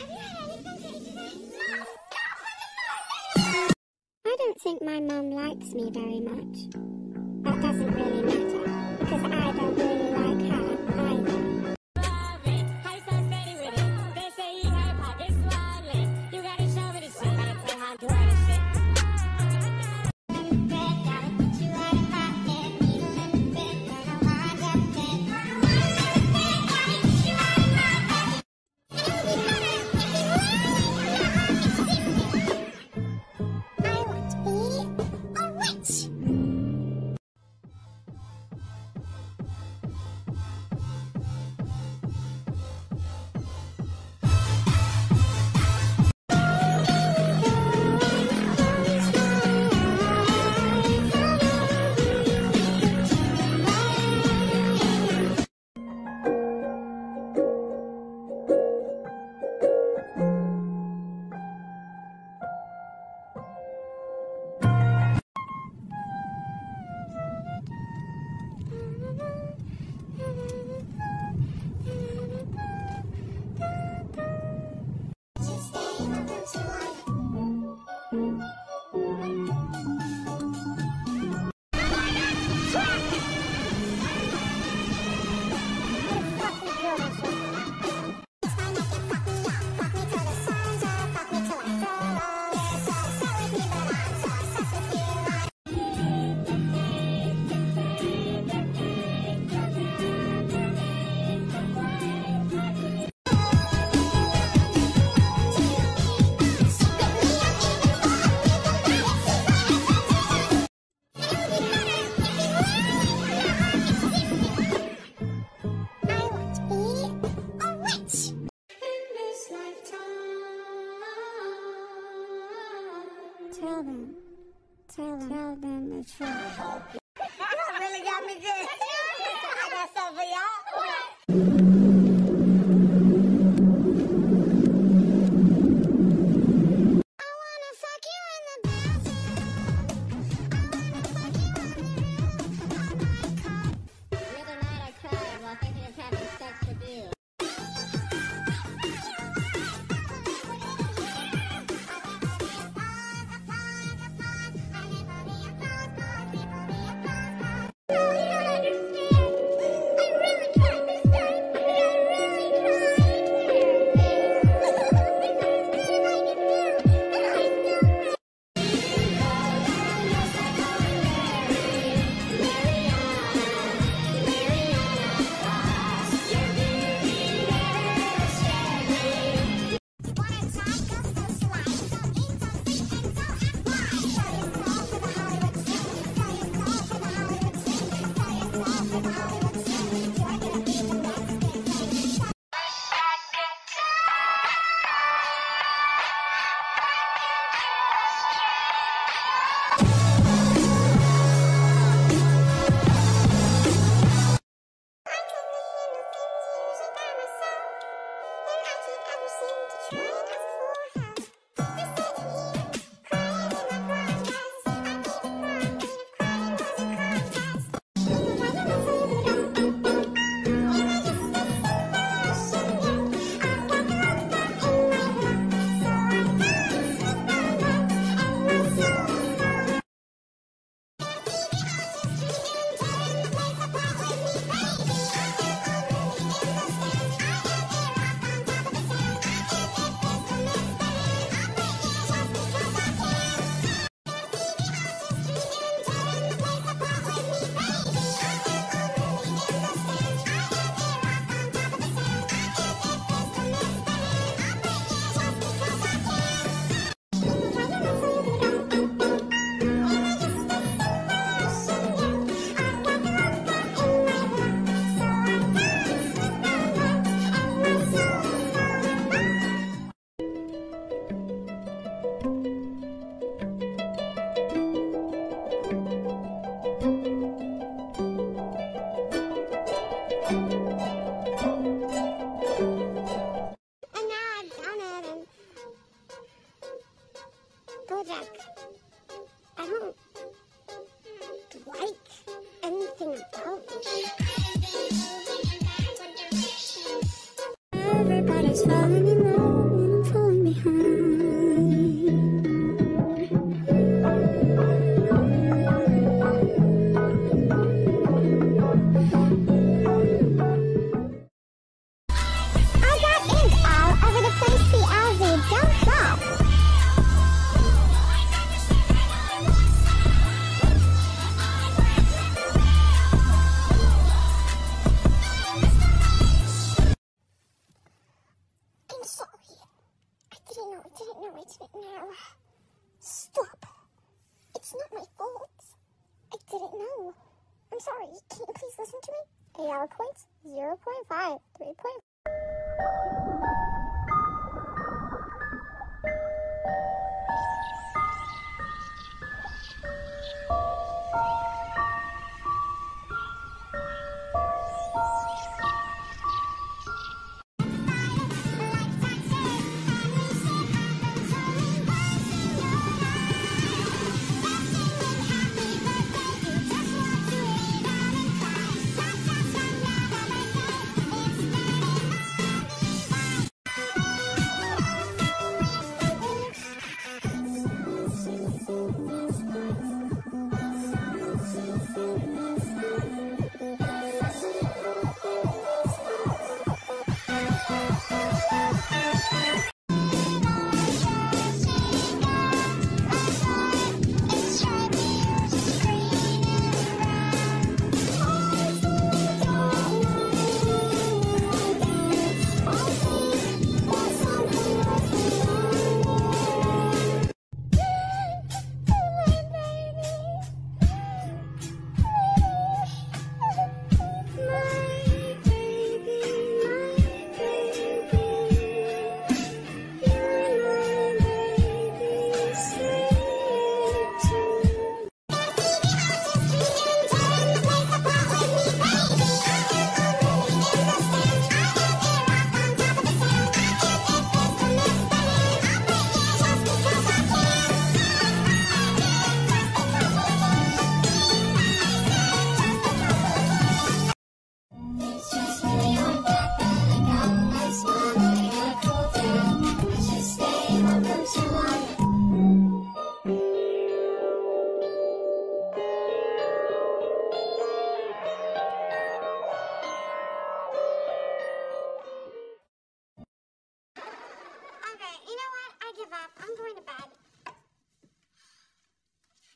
I don't think my mum likes me very much. That doesn't really matter, because I don't really like her either. Tell them the truth. Y'all really got me good. I got something for y'all. What? sorry. I didn't know. Stop. It's not my fault. I didn't know. I'm sorry. Can you please listen to me? 8 hour points, 0.5, 3.5.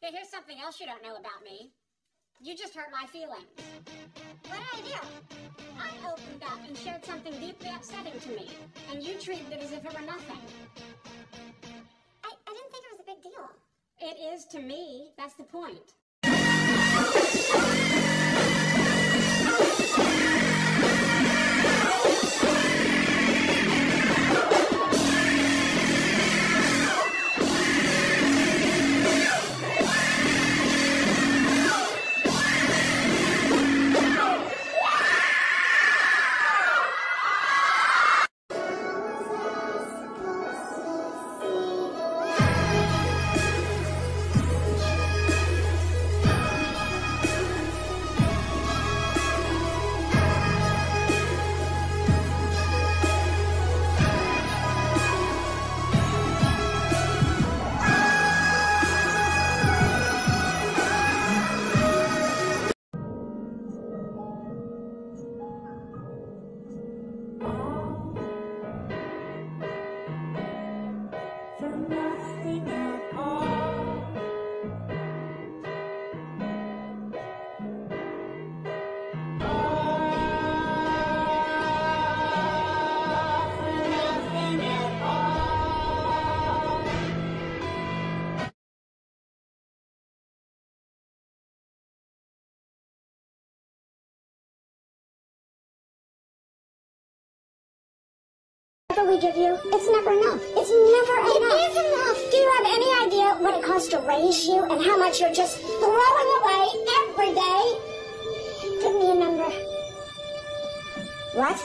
Hey, here's something else you don't know about me. You just hurt my feelings. What did I do? I opened up and shared something deeply upsetting to me, and you treated it as if it were nothing. I didn't think it was a big deal. It is to me. That's the point. We give you, it's never enough. It's never enough. It is enough. Do you have any idea what it costs to raise you and how much you're just throwing away every day? Give me a number. What?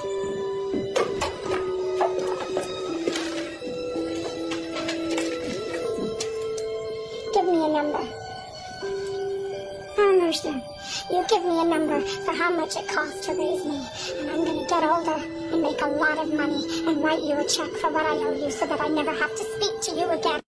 100%. You give me a number for how much it costs to raise me, and I'm going to get older and make a lot of money and write you a check for what I owe you so that I never have to speak to you again.